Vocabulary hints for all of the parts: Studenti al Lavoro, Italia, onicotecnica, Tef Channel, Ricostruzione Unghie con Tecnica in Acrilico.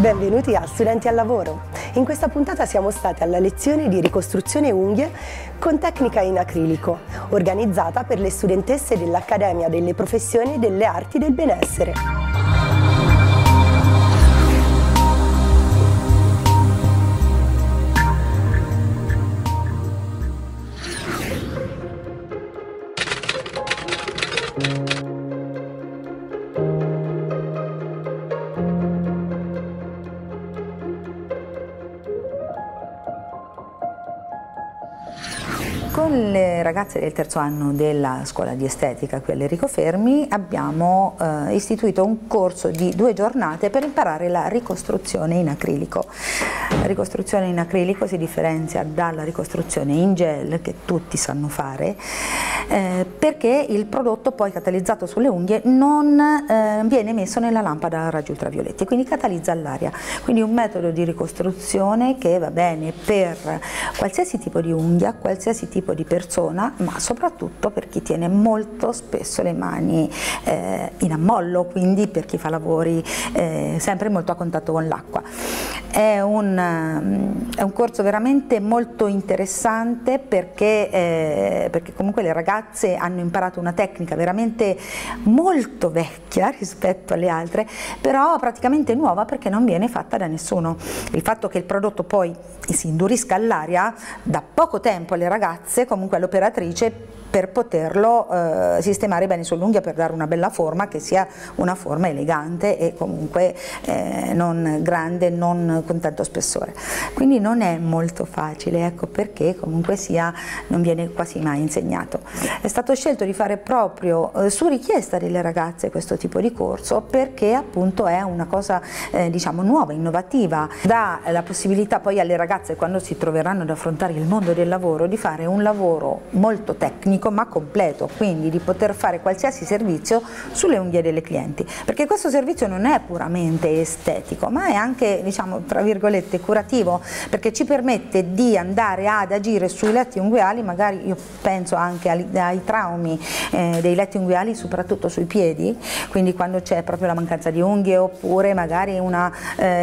Benvenuti a Studenti al Lavoro. In questa puntata siamo stati alla lezione di ricostruzione unghie con tecnica in acrilico, organizzata per le studentesse dell'Accademia delle Professioni e delle Arti del Benessere. Con le ragazze del terzo anno della scuola di estetica qui all'Enrico Fermi abbiamo istituito un corso di 2 giornate per imparare la ricostruzione in acrilico. La ricostruzione in acrilico si differenzia dalla ricostruzione in gel che tutti sanno fare perché il prodotto poi catalizzato sulle unghie non viene messo nella lampada a raggi ultravioletti, quindi catalizza l'aria. Quindi un metodo di ricostruzione che va bene per qualsiasi tipo di unghia, qualsiasi tipo di persona, ma soprattutto per chi tiene molto spesso le mani in ammollo, quindi per chi fa lavori sempre molto a contatto con l'acqua. È un corso veramente molto interessante perché comunque le ragazze hanno imparato una tecnica veramente molto vecchia rispetto alle altre, però praticamente nuova perché non viene fatta da nessuno. Il fatto che il prodotto poi si indurisca all'aria dà poco tempo alle ragazze comunque all'operatrice per poterlo sistemare bene sull'unghia, per dare una bella forma che sia una forma elegante e comunque non grande, non con tanto spessore. Quindi non è molto facile, ecco perché comunque sia non viene quasi mai insegnato. È stato scelto di fare proprio su richiesta delle ragazze questo tipo di corso perché appunto è una cosa diciamo nuova, innovativa, dà la possibilità poi alle ragazze, quando si troveranno ad affrontare il mondo del lavoro, di fare un lavoro molto tecnico ma completo, quindi di poter fare qualsiasi servizio sulle unghie delle clienti, perché questo servizio non è puramente estetico ma è anche, diciamo, tra virgolette curativo, perché ci permette di andare ad agire sui letti ungueali. Magari io penso anche ai traumi dei letti ungueali, soprattutto sui piedi, quindi quando c'è proprio la mancanza di unghie, oppure magari una,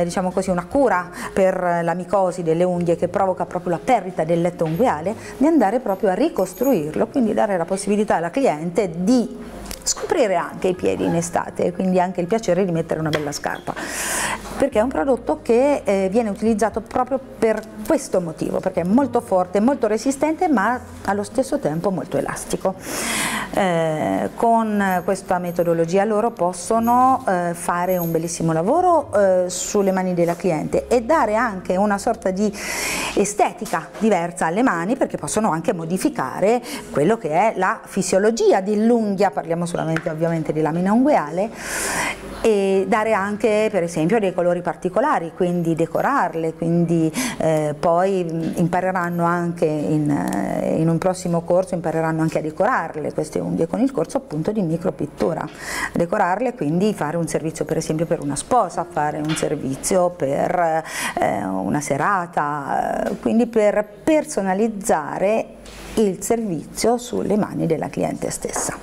diciamo così, una cura per la micosi delle unghie che provoca proprio la perdita del letto ungueale, di andare proprio a ricostruirlo, quindi dare la possibilità alla cliente di scoprire anche i piedi in estate, quindi anche il piacere di mettere una bella scarpa, perché è un prodotto che viene utilizzato proprio per questo motivo, perché è molto forte, molto resistente ma allo stesso tempo molto elastico. Con questa metodologia loro possono fare un bellissimo lavoro sulle mani della cliente e dare anche una sorta di estetica diversa alle mani, perché possono anche modificare quello che è la fisiologia dell'unghia, parliamo solamente ovviamente di lamina ungueale, e dare anche per esempio dei colori particolari, quindi decorarle, quindi poi impareranno anche in un prossimo corso, impareranno anche a decorarle queste unghie con il corso appunto di micropittura, decorarle, quindi fare un servizio per esempio per una sposa, fare un servizio per una serata, quindi per personalizzare il servizio sulle mani della cliente stessa.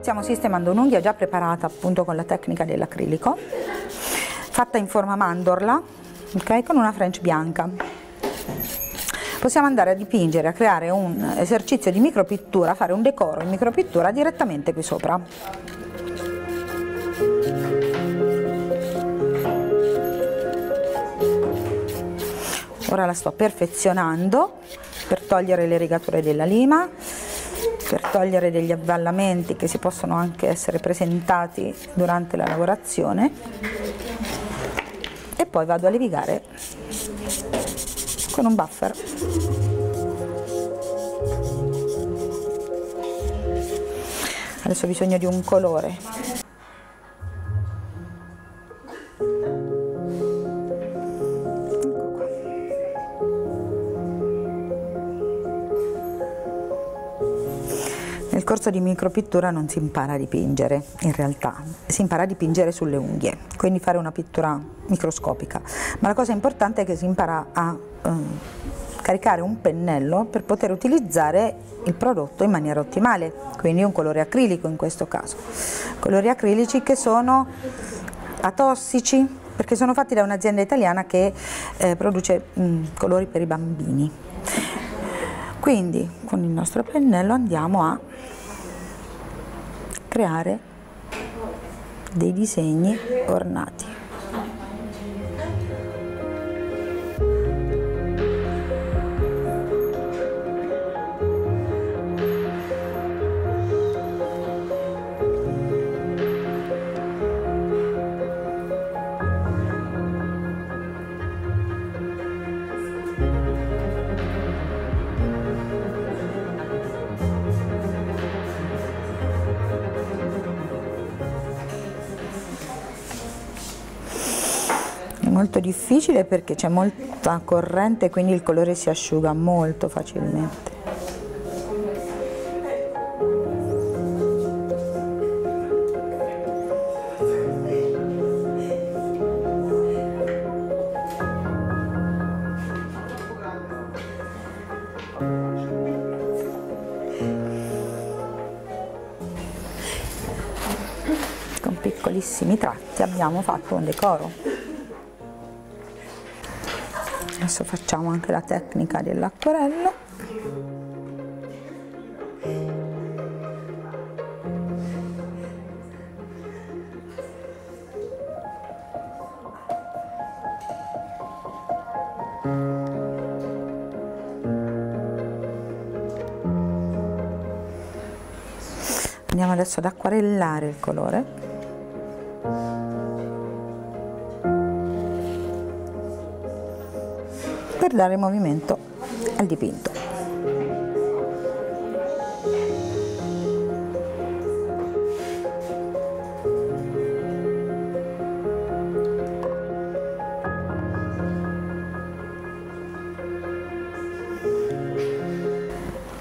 Stiamo sistemando un'unghia già preparata appunto con la tecnica dell'acrilico, fatta in forma mandorla, okay, con una French bianca. Possiamo andare a dipingere, a creare un esercizio di micropittura, a fare un decoro in micropittura direttamente qui sopra. Ora la sto perfezionando per togliere le rigature della lima, per togliere degli avvallamenti che si possono anche essere presentati durante la lavorazione, e poi vado a levigare con un buffer. Adesso ho bisogno di un colore. Ecco qua. Nel Nel corso di micropittura non si impara a dipingere, in realtà si impara a dipingere sulle unghie, quindi fare una pittura microscopica, ma la cosa importante è che si impara a caricare un pennello per poter utilizzare il prodotto in maniera ottimale, quindi un colore acrilico in questo caso. Colori acrilici che sono atossici perché sono fatti da un'azienda italiana che produce colori per i bambini. Quindi con il nostro pennello andiamo a creare dei disegni ornati. Molto difficile perché c'è molta corrente, quindi il colore si asciuga molto facilmente. Con piccolissimi tratti abbiamo fatto un decoro. Adesso facciamo anche la tecnica dell'acquerello. Andiamo adesso ad acquarellare il colore. Per dare movimento al dipinto.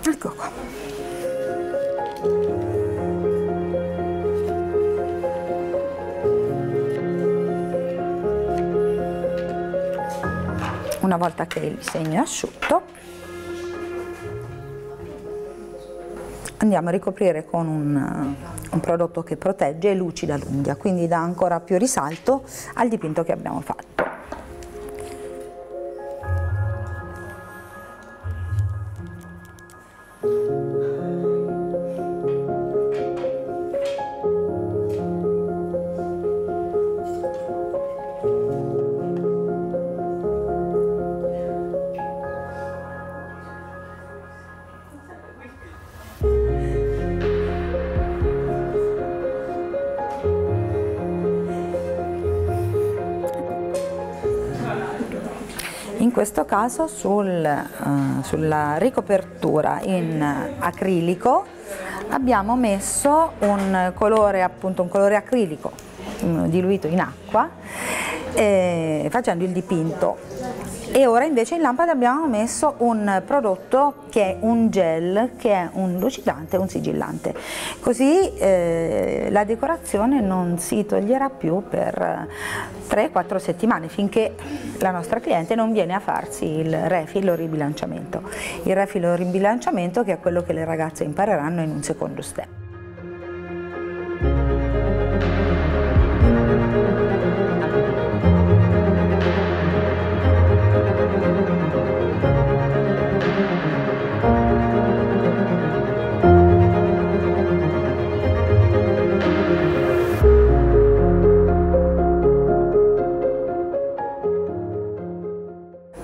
Ecco qua. Una volta che il disegno è asciutto, andiamo a ricoprire con un prodotto che protegge e lucida l'unghia, quindi dà ancora più risalto al dipinto che abbiamo fatto. In questo caso sulla ricopertura in acrilico abbiamo messo un colore, appunto un colore acrilico diluito in acqua, facendo il dipinto. E ora invece in lampada abbiamo messo un prodotto che è un gel, che è un lucidante e un sigillante, così la decorazione non si toglierà più per 3-4 settimane, finché la nostra cliente non viene a farsi il refill o ribilanciamento. Il refill o ribilanciamento che è quello che le ragazze impareranno in un secondo step.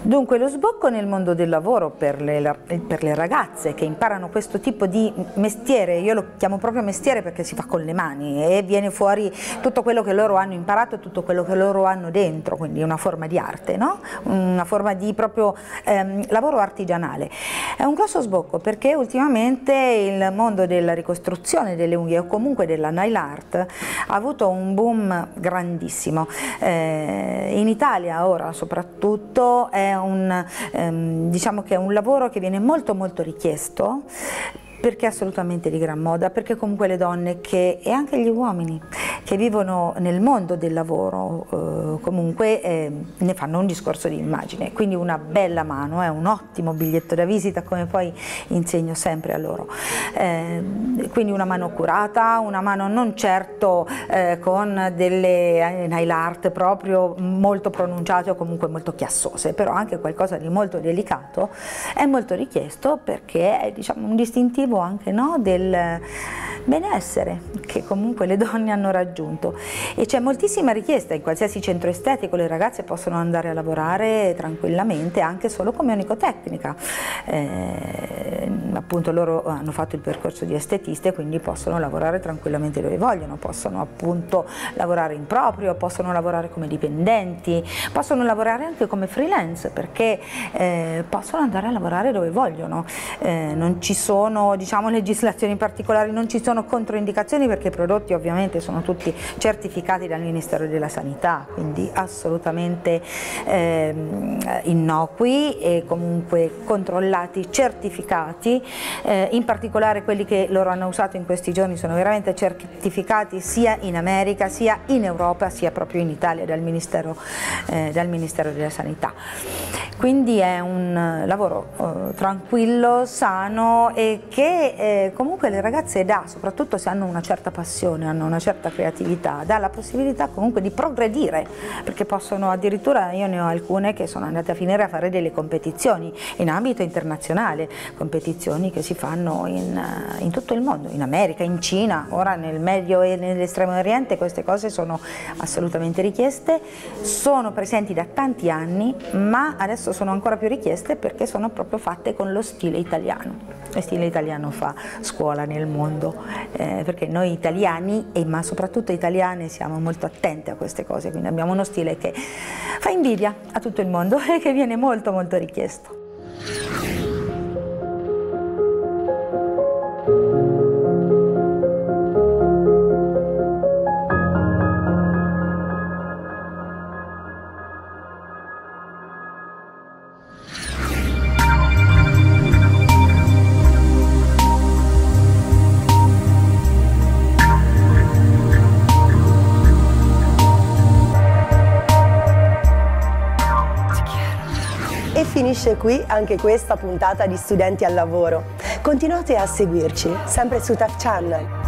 Dunque lo sbocco nel mondo del lavoro per le ragazze che imparano questo tipo di mestiere, io lo chiamo proprio mestiere perché si fa con le mani e viene fuori tutto quello che loro hanno imparato, tutto quello che loro hanno dentro, quindi una forma di arte, no? Una forma di proprio lavoro artigianale. È un grosso sbocco perché ultimamente il mondo della ricostruzione delle unghie o comunque della nail art ha avuto un boom grandissimo, in Italia ora soprattutto è diciamo che è un lavoro che viene molto richiesto perché assolutamente di gran moda, perché comunque le donne e anche gli uomini che vivono nel mondo del lavoro comunque ne fanno un discorso di immagine, quindi una bella mano è un ottimo biglietto da visita, come poi insegno sempre a loro, quindi una mano curata, una mano non certo con delle nail art proprio molto pronunciate o comunque molto chiassose, però anche qualcosa di molto delicato è molto richiesto, perché è, diciamo, un distintivo anche, no, del benessere che comunque le donne hanno raggiunto, e c'è moltissima richiesta in qualsiasi centro estetico. Le ragazze possono andare a lavorare tranquillamente anche solo come onicotecnica, appunto loro hanno fatto il percorso di estetiste, quindi possono lavorare tranquillamente dove vogliono, possono appunto lavorare in proprio, possono lavorare come dipendenti, possono lavorare anche come freelance, perché possono andare a lavorare dove vogliono, non ci sono, diciamo, legislazioni particolari, non ci sono controindicazioni, perché i prodotti ovviamente sono tutti certificati dal Ministero della Sanità, quindi assolutamente innocui e comunque controllati, certificati, in particolare quelli che loro hanno usato in questi giorni sono veramente certificati sia in America sia in Europa sia proprio in Italia dal Ministero della Sanità. Quindi è un lavoro tranquillo, sano, e che comunque le ragazze dà, soprattutto se hanno una certa passione, hanno una certa creatività, dà la possibilità comunque di progredire, perché possono addirittura, io ne ho alcune che sono andate a finire a fare delle competizioni in ambito internazionale, competizioni che si fanno in tutto il mondo, in America, in Cina, ora nel Medio e nell'Estremo Oriente queste cose sono assolutamente richieste, sono presenti da tanti anni, ma adesso sono ancora più richieste perché sono proprio fatte con lo stile italiano. Lo stile italiano fa scuola nel mondo, perché noi italiani, ma soprattutto italiane, siamo molto attenti a queste cose, quindi abbiamo uno stile che fa invidia a tutto il mondo e che viene molto molto richiesto. Finisce qui anche questa puntata di Studenti al Lavoro. Continuate a seguirci sempre su Tef Channel.